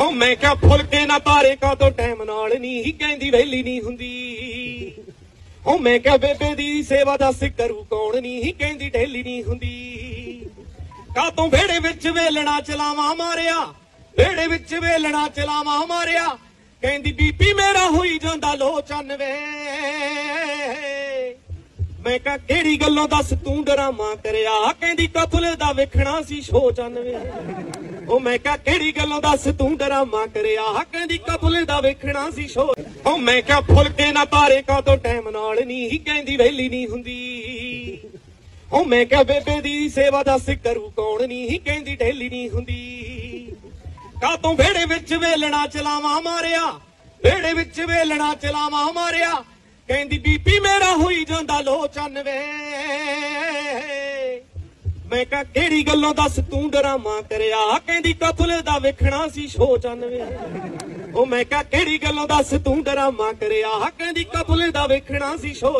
ਉਹ ਮੈਂ ਕਿਹਾ ਫੁਲਕੇ ਨਾ ਤਾਰੇ ਕਾਤੋਂ ਟਾਈਮ ਨਾਲ ਨਹੀਂ ਹੀ ਕਹਿੰਦੀ ਵੈਲੀ ਨਹੀਂ ਹੁੰਦੀ। ਉਹ ਮੈਂ ਕਿਹਾ ਬੇਬੇ ਦੀ ਸੇਵਾ ਦੱਸ ਕਰੂ ਕੌਣ ਨਹੀਂ ਹੀ ਕਹਿੰਦੀ ਢੇਲੀ ਨਹੀਂ ਹੁੰਦੀ। ਕਾਤੋਂ ਵਿਹੜੇ ਵਿੱਚ ਵੇਲਣਾ ਚਲਾਵਾ ਮਾਰਿਆ, ਵਿਹੜੇ ਵਿੱਚ ਵੇਲਣਾ ਚਲਾਵਾ ਮਾਰਿਆ, ਕਹਿੰਦੀ ਬੀਬੀ ਮੇਰਾ ਹੋਈ ਜਾਂਦਾ ਲੋ ਚੰਨ ਵੇ। मैं कहा केड़ी गल्लों दस तू डरामा करिया, कहंदी कतले दा वेखना सी शो 94। ओ मैं कहा केड़ी गल्लों दस तू डरामा करिया, कहंदी कतले दा वेखना सी शो। ओ मैं कहा फुलके ना तारे कातों टाइम नाल नहीं कहंदी वेली नहीं हुंदी। ओ मैं कहा बेबे दी सेवा दस करू कौण नहीं कहंदी ढेली नहीं हुंदी। कातों वेड़े विच वेलणा चलावा मारिया, वेड़े विच वेलणा चलावा मारिया, कहंदी बीपी मेरा होई जांदा लो चन्न वे। मैं कहा केड़ी गल्लों दस तू डरामा करिया, कहंदी कतले दा वेखना सी शो 94। ओ मैं कहा केड़ी गल्लों दस तू डरामा करिया, कहंदी कतले दा वेखना सी शो।